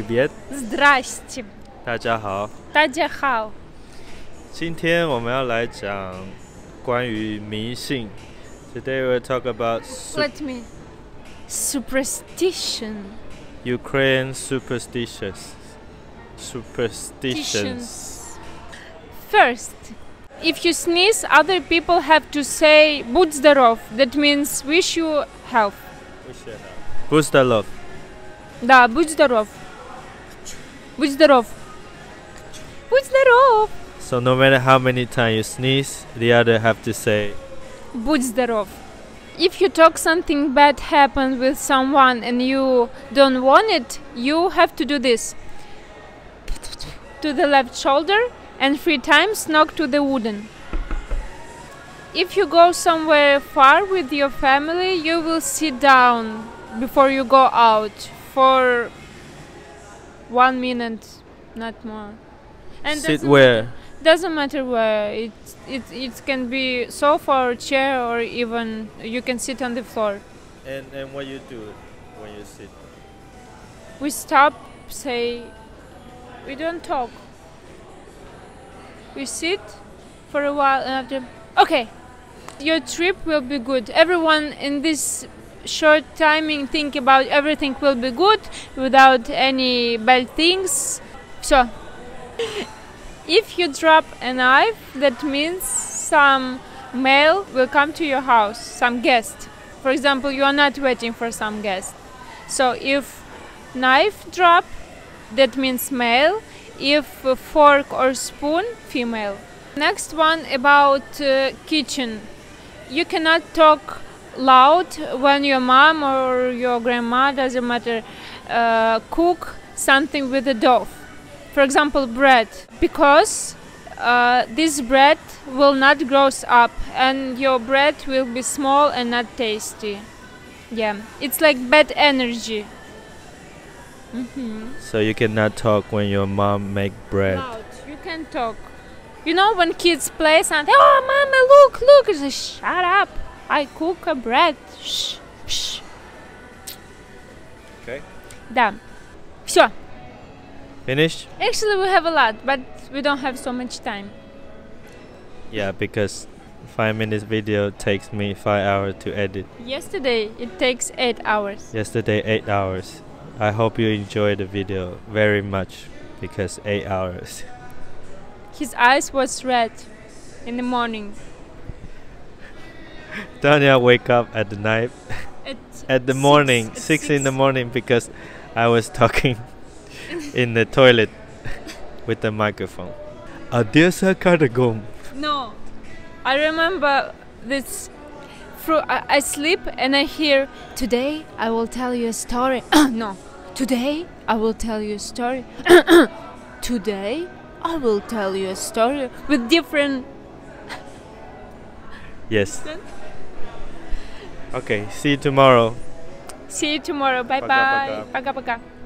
Привет. Здрасте. 大家好。大家好。今天我们要来讲关于迷信。Today we'll talk about superstition. Ukraine superstitions. First, if you sneeze, other people have to say "Будь здоров." That means wish you health. Будь здоров. Да, будь здоров. Будь здоров. Будь здоров. So no matter how many times you sneeze, the other have to say "Будь здоров." If you talk something bad happened with someone and you don't want it, you have to do this. To the left shoulder and 3 times knock to the wooden. If you go somewhere far with your family, you will sit down before you go out for 1 minute, not more. And sit where? Doesn't matter where. It can be sofa or chair, or even you can sit on the floor. And what you do when you sit? We stop, say, we don't talk. We sit for a while and after, okay, your trip will be good. Everyone in this short timing think about everything will be good without any bad things. So, if you drop a knife, that means some mail will come to your house, some guest. For example, you are not waiting for some guest. So if knife drop, that means male. If a fork or spoon, female. Next one about kitchen. You cannot talk loud when your mom or your grandma, doesn't matter, cook something with a dough. For example, bread. Because this bread will not grow up and your bread will be small and not tasty. Yeah, it's like bad energy. Mm-hmm. So you cannot talk when your mom make bread. Loud. You can talk. You know when kids play something, oh mama, look, it's like, shut up, I cook a bread. Shh, shh. Okay. Да. Все. Finished? Actually, we have a lot, but we don't have so much time. Yeah, because 5 minutes video takes me 5 hours to edit. Yesterday it takes 8 hours. Yesterday 8 hours. I hope you enjoy the video very much, because 8 hours. His eyes was red in the morning. Tanya wake up at the night, at the morning, six in the morning, because I was talking in the toilet with the microphone. Adesa Kadagum. No, I remember this. I sleep and I hear, today I will tell you a story. No, today I will tell you a story. Today I will tell you a story with different. Yes. Okay, see you tomorrow. See you tomorrow. Bye bye. Пока-пока.